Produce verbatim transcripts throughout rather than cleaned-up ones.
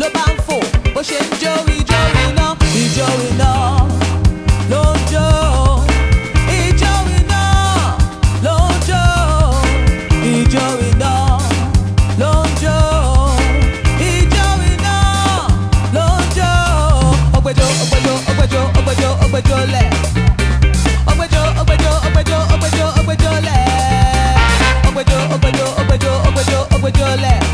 lo banfo, bo shen joey joey no, i joey no, lo jo, i joey no, lo jo, i joey no, lo jo, i joey no, lo jo, ogbejo ogbejo ogbejo ogbejo ogbejo le, ogbejo ogbejo ogbejo ogbejo ogbejo le, ogbejo ogbejo ogbejo ogbejo ogbejo le.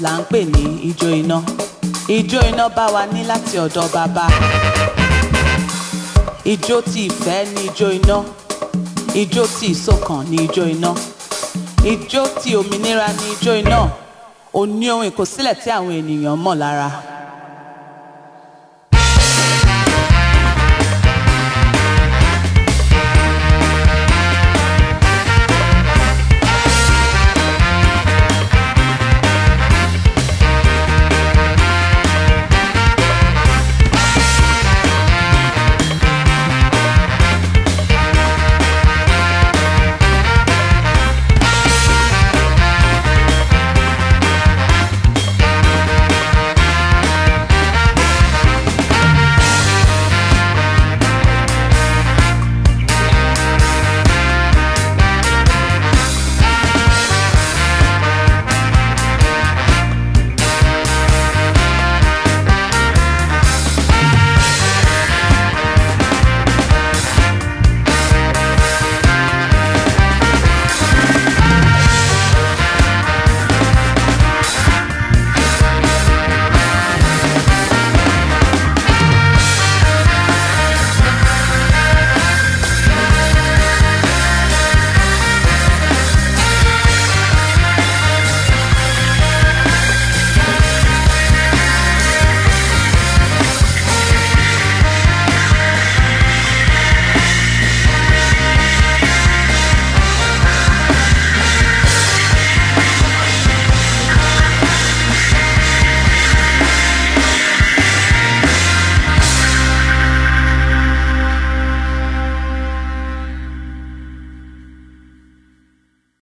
Là ń pè ní ijó iná. Ijó iná bá wa ní láti ọ̀dọ̀ bàbá. Ijó ti ìfẹ́ ní ijó iná. Ijó ti ìṣọ̀kan ní ijó iná. Ijó ti òmìnira ní ijó iná. Ó ní ohun ìkọsílẹ̀ tí àwọn ènìyàn mọ̀ lára.